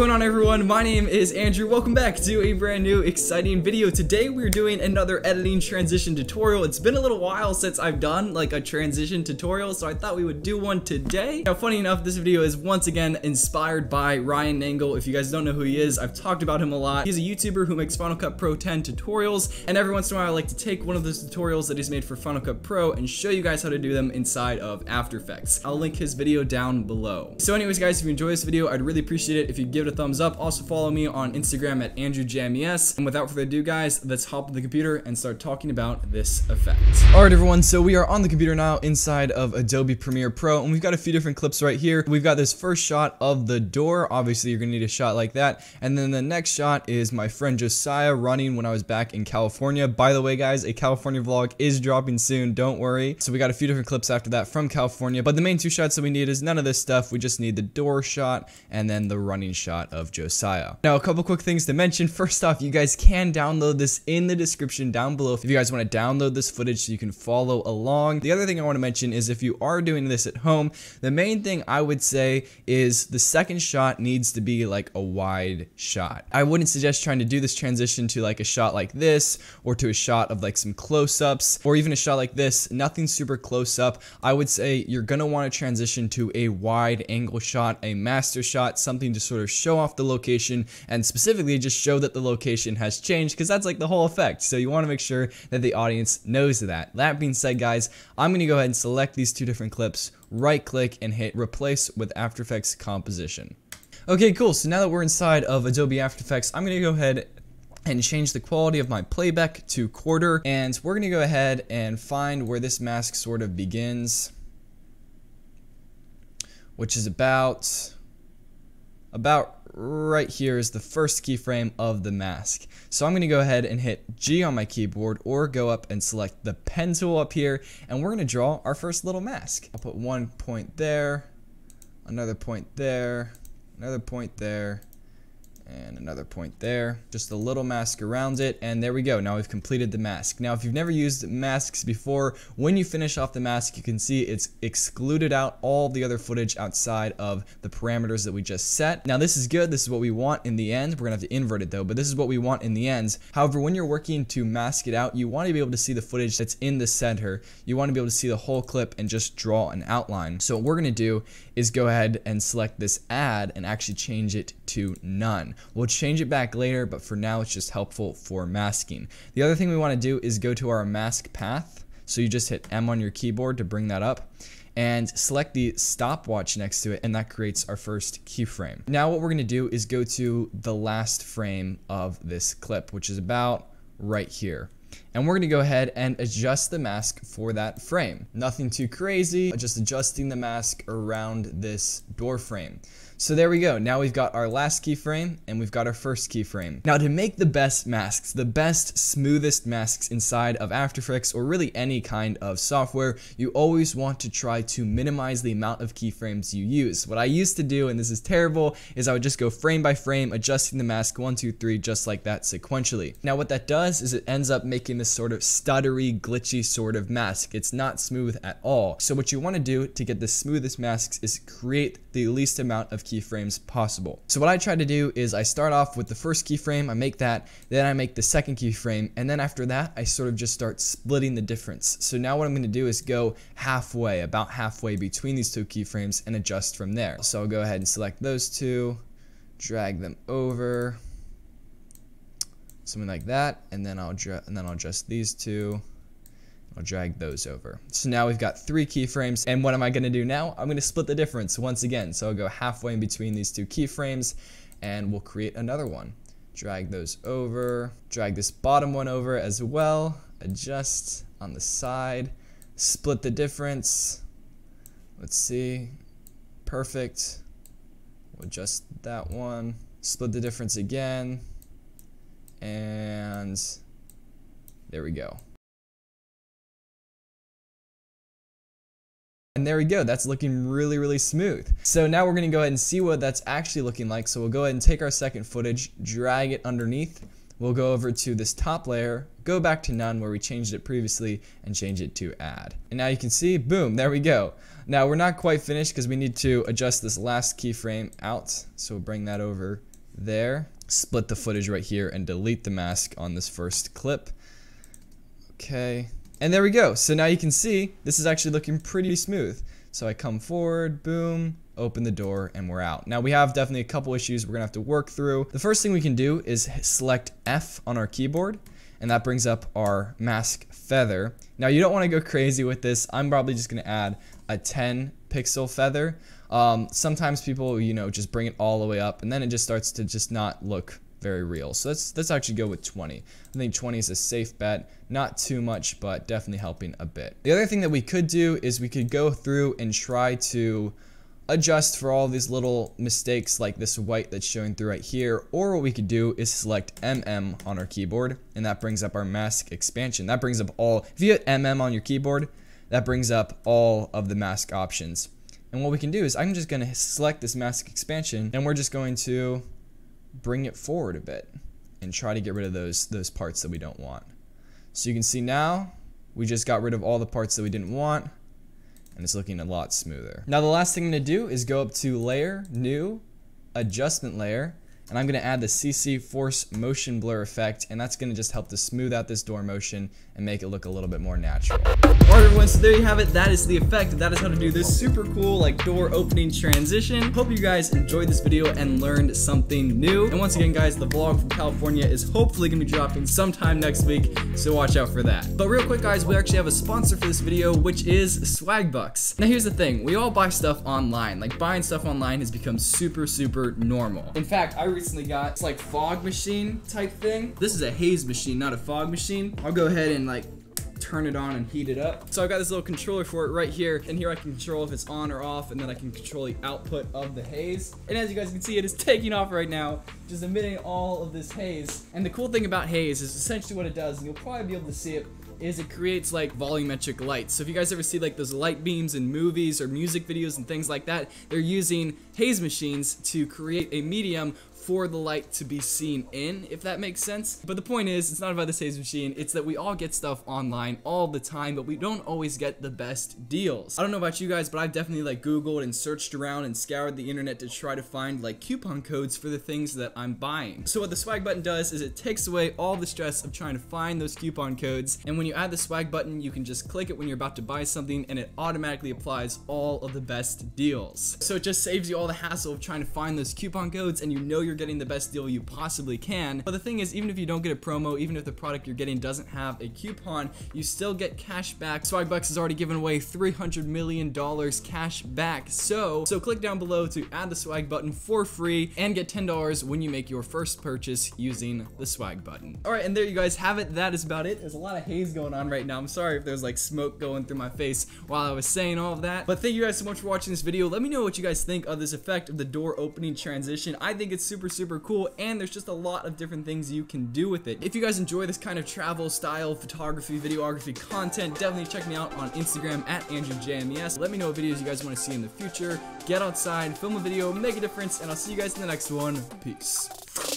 going on, everyone? My name is Andrew. Welcome back to a brand new exciting video. Today we're doing another editing transition tutorial. It's been a little while since I've done like a transition tutorial, so I thought we would do one today. Now, funny enough, this video is once again inspired by Ryan Nangle. If you guys don't know who he is, I've talked about him a lot. He's a YouTuber who makes Final Cut Pro 10 tutorials, and every once in a while I like to take one of those tutorials that he's made for Final Cut Pro and show you guys how to do them inside of After Effects. I'll link his video down below. So anyways, guys, if you enjoy this video, I'd really appreciate it if you give it a thumbs up. Also follow me on Instagram at AndrewJames. And without further ado, guys, let's hop on the computer and start talking about this effect. All right, everyone, so we are on the computer now inside of Adobe Premiere Pro, and we've got a few different clips right here. We've got this first shot of the door. Obviously, you're gonna need a shot like that. And then the next shot is my friend Josiah running when I was back in California. By the way, guys, a California vlog is dropping soon, don't worry. So we got a few different clips after that from California, but the main two shots that we need is none of this stuff. We just need the door shot and then the running shot of Josiah. Now, a couple quick things to mention. First off, you guys can download this in the description down below if you guys want to download this footage so you can follow along. The other thing I want to mention is if you are doing this at home, the main thing I would say is the second shot needs to be like a wide shot. I wouldn't suggest trying to do this transition to like a shot like this or to a shot of like some close-ups or even a shot like this, nothing super close up. I would say you're gonna want to transition to a wide angle shot, a master shot, something to sort of show off the location and specifically just show that the location has changed, because that's like the whole effect. So you want to make sure that the audience knows that. That being said, guys, I'm going to go ahead and select these two different clips, right click and hit replace with After Effects composition. Okay, cool. So now that we're inside of Adobe After Effects, I'm going to go ahead and change the quality of my playback to quarter. And we're going to go ahead and find where this mask sort of begins, which is about right here is the first keyframe of the mask. So I'm gonna go ahead and hit G on my keyboard or go up and select the pen tool up here, and we're gonna draw our first little mask. I'll put one point there, another point there, another point there, and another point there, just a little mask around it, and there we go. Now we've completed the mask. Now if you've never used masks before, when you finish off the mask, you can see it's excluded out all the other footage outside of the parameters that we just set. Now this is good, this is what we want in the end. We're gonna have to invert it though, but this is what we want in the end. However, when you're working to mask it out, you want to be able to see the footage that's in the center. You want to be able to see the whole clip and just draw an outline. So what we're gonna do is go ahead and select this add and actually change it to none. We'll change it back later, but for now it's just helpful for masking. The other thing we want to do is go to our mask path. So you just hit M on your keyboard to bring that up and select the stopwatch next to it, and that creates our first keyframe. Now what we're going to do is go to the last frame of this clip, which is about right here. And we're gonna go ahead and adjust the mask for that frame. Nothing too crazy, just adjusting the mask around this door frame. So there we go. Now we've got our last keyframe and we've got our first keyframe. Now to make the best masks, the best, smoothest masks inside of After Effects or really any kind of software, you always want to try to minimize the amount of keyframes you use. What I used to do, and this is terrible, is I would just go frame by frame, adjusting the mask 1, 2, 3, just like that sequentially. Now what that does is it ends up making this sort of stuttery, glitchy sort of mask. It's not smooth at all. So what you want to do to get the smoothest masks is create the least amount of keyframes possible. So what I try to do is I start off with the first keyframe, I make that, then I make the second keyframe, and then after that I sort of just start splitting the difference. So now what I'm going to do is go halfway, about halfway between these two keyframes and adjust from there. So I'll go ahead and select those two, drag them over, something like that, and then I'll adjust these two. I'll drag those over. So now we've got 3 keyframes, and what am I gonna do now? I'm gonna split the difference once again. So I'll go halfway in between these 2 keyframes, and we'll create another one. Drag those over, drag this bottom one over as well, adjust on the side, split the difference. Let's see, perfect. We'll adjust that one, split the difference again, and there we go. And there we go, that's looking really, really smooth. So now we're gonna go ahead and see what that's actually looking like. So we'll go ahead and take our second footage, drag it underneath. We'll go over to this top layer, go back to none where we changed it previously, and change it to add. And now you can see, boom, there we go. Now we're not quite finished because we need to adjust this last keyframe out. So we'll bring that over there, split the footage right here, and delete the mask on this first clip. Okay, and there we go. So now you can see this is actually looking pretty smooth. So I come forward, boom, open the door, and we're out. Now we have definitely a couple issues we're gonna have to work through. The first thing we can do is select F on our keyboard, and that brings up our mask feather. Now you don't wanna go crazy with this. I'm probably just gonna add a 10 pixel feather. Sometimes people, you know, just bring it all the way up and then it just starts to just not look very real. So let's actually go with 20. I think 20 is a safe bet. Not too much, but definitely helping a bit. The other thing that we could do is we could go through and try to adjust for all these little mistakes like this white that's showing through right here, or what we could do is select MM on our keyboard, and that brings up our mask expansion. That brings up all, if you hit MM on your keyboard, that brings up all of the mask options. And what we can do is I'm just gonna select this mask expansion, and we're just going to bring it forward a bit and try to get rid of those parts that we don't want. So you can see now we just got rid of all the parts that we didn't want, and it's looking a lot smoother. Now the last thing I'm gonna do is go up to Layer, New, Adjustment Layer, and I'm gonna add the CC Force Motion Blur effect, and that's gonna just help to smooth out this door motion and make it look a little bit more natural. Alright everyone, so there you have it. That is the effect. That is how to do this super cool like door opening transition. Hope you guys enjoyed this video and learned something new. And once again guys, the vlog from California is hopefully gonna be dropping sometime next week, so watch out for that. But real quick guys, we actually have a sponsor for this video, which is Swagbucks. Now here's the thing, we all buy stuff online. Like buying stuff online has become super, super normal. In fact, I recently got this like fog machine type thing. This is a haze machine, not a fog machine. I'll go ahead and like turn it on and heat it up. So I've got this little controller for it right here, and here I can control if it's on or off, and then I can control the output of the haze. And as you guys can see, it is taking off right now, just emitting all of this haze. And the cool thing about haze is essentially what it does, and you'll probably be able to see it, is it creates like volumetric lights. So if you guys ever see like those light beams in movies or music videos and things like that, they're using haze machines to create a medium for the light to be seen in, if that makes sense. But the point is, it's not about the haze machine, it's that we all get stuff online all the time, but we don't always get the best deals. I don't know about you guys, but I've definitely like Googled and searched around and scoured the internet to try to find like coupon codes for the things that I'm buying. So what the swag button does is it takes away all the stress of trying to find those coupon codes, and when you add the swag button, you can just click it when you're about to buy something, and it automatically applies all of the best deals. So it just saves you all the hassle of trying to find those coupon codes, and you know you're getting the best deal you possibly can. But the thing is, even if you don't get a promo, even if the product you're getting doesn't have a coupon, you still get cash back. Swagbucks has already given away $300 million cash back. So click down below to add the swag button for free and get $10 when you make your first purchase using the swag button. All right, and there you guys have it. That is about it. There's a lot of haze going on right now. I'm sorry if there's like smoke going through my face while I was saying all of that. But thank you guys so much for watching this video. Let me know what you guys think of this effect of the door opening transition. I think it's super cool, and there's just a lot of different things you can do with it. If you guys enjoy this kind of travel style photography, videography content, definitely check me out on Instagram at AndrewJMES. Let me know what videos you guys want to see in the future. Get outside, film a video, make a difference, and I'll see you guys in the next one. Peace.